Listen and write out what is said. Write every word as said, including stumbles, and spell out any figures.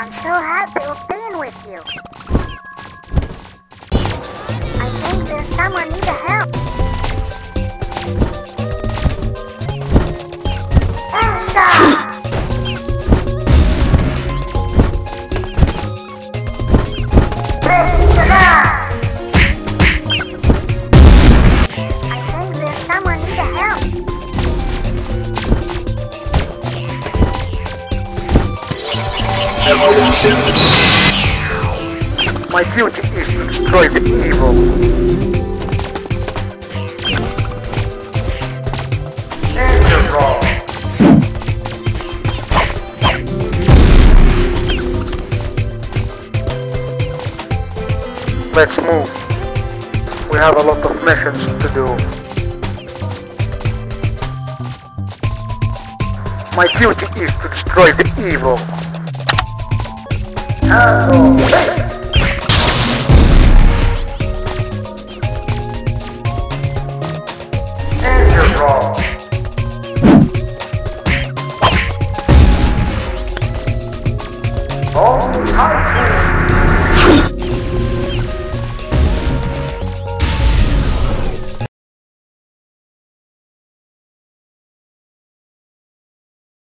I'm so happy with being with you. I think there's someone need help. Elsa! My duty is to destroy the evil. End is wrong. Let's move. We have a lot of missions to do. My duty is to destroy the evil. Oh.